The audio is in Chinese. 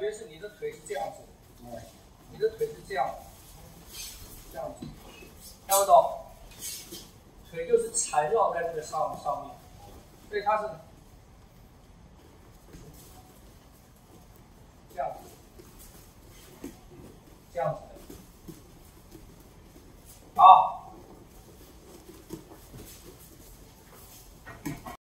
感觉是你的腿是这样子的，嗯，你的腿是这样，这样子，看不懂？腿就是缠绕在这个上面，所以它是这样子，这样子的，好。